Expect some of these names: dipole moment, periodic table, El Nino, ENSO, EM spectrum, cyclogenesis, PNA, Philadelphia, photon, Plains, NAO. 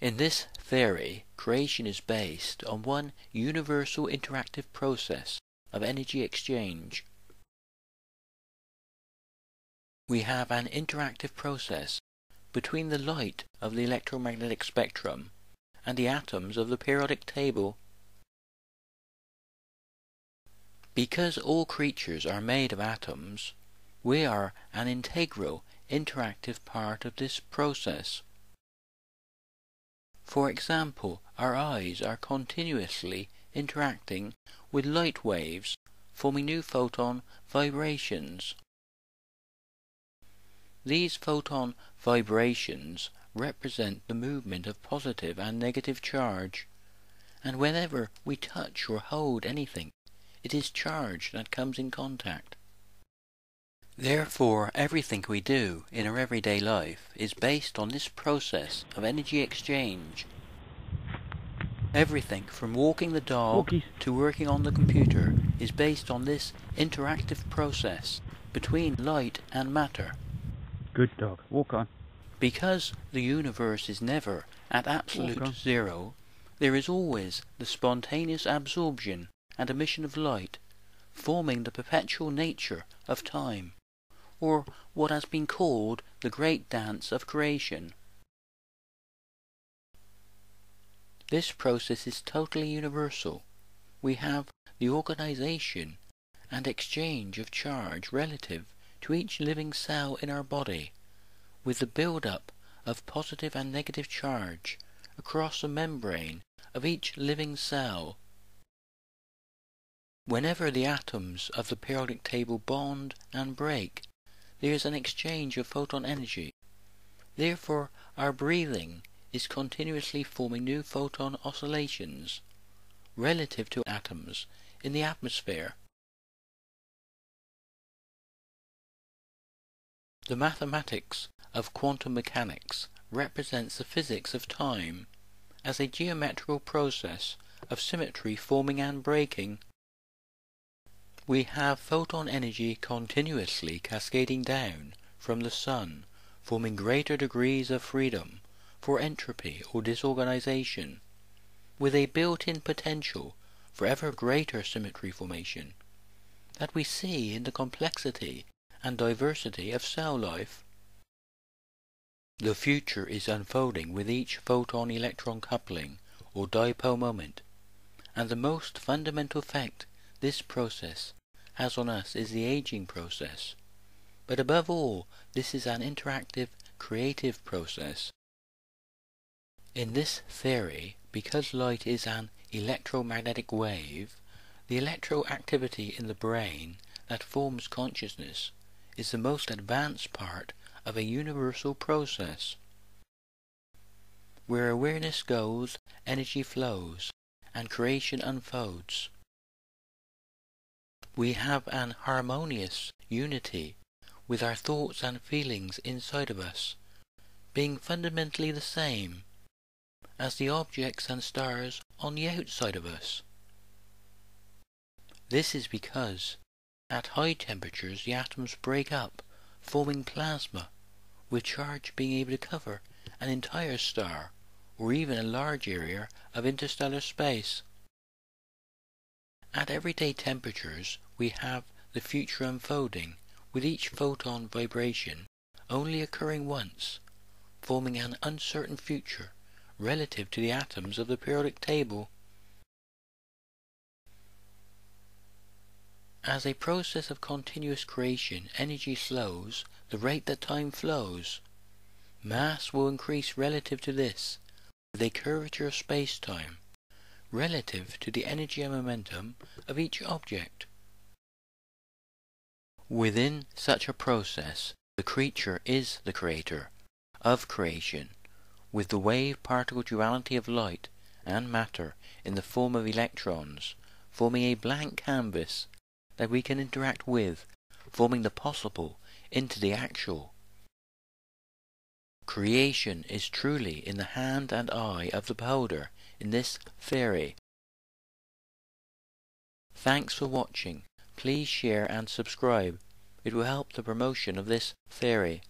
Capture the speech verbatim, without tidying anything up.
In this theory, creation is based on one universal interactive process of energy exchange. We have an interactive process between the light of the electromagnetic spectrum and the atoms of the periodic table. Because all creatures are made of atoms, we are an integral, interactive part of this process. For example, our eyes are continuously interacting with light waves, forming new photon vibrations. These photon vibrations represent the movement of positive and negative charge, and whenever we touch or hold anything, it is charge that comes in contact. Therefore, everything we do in our everyday life is based on this process of energy exchange. Everything from walking the dog to working on the computer is based on this interactive process between light and matter. Good dog, walk on. Because the universe is never at absolute zero, there is always the spontaneous absorption and emission of light, forming the perpetual nature of time, or what has been called the great dance of creation. This process is totally universal. We have the organization and exchange of charge relative to each living cell in our body, with the build-up of positive and negative charge across the membrane of each living cell. Whenever the atoms of the periodic table bond and break, there is an exchange of photon energy. Therefore, our breathing is continuously forming new photon oscillations relative to atoms in the atmosphere. The mathematics of quantum mechanics represents the physics of time as a geometrical process of symmetry forming and breaking. We have photon energy continuously cascading down from the sun, forming greater degrees of freedom for entropy or disorganization, with a built-in potential for ever greater symmetry formation that we see in the complexity and diversity of cell life. The future is unfolding with each photon-electron coupling or dipole moment, and the most fundamental fact this process has on us is the aging process. But above all, this is an interactive, creative process. In this theory, because light is an electromagnetic wave, the electroactivity in the brain that forms consciousness is the most advanced part of a universal process. Where awareness goes, energy flows, and creation unfolds. We have an harmonious unity with our thoughts and feelings inside of us, being fundamentally the same as the objects and stars on the outside of us. This is because at high temperatures the atoms break up, forming plasma, with charge being able to cover an entire star or even a large area of interstellar space. At everyday temperatures we have the future unfolding, with each photon vibration only occurring once, forming an uncertain future relative to the atoms of the periodic table. As a process of continuous creation, energy slows the rate that time flows. Mass will increase relative to this, with a curvature of space-time, relative to the energy and momentum of each object. Within such a process, the creature is the creator of creation, with the wave-particle duality of light and matter in the form of electrons, forming a blank canvas that we can interact with, forming the possible into the actual. Creation is truly in the hand and eye of the beholder in this theory. Thanks for watching. Please share and subscribe. It will help the promotion of this theory.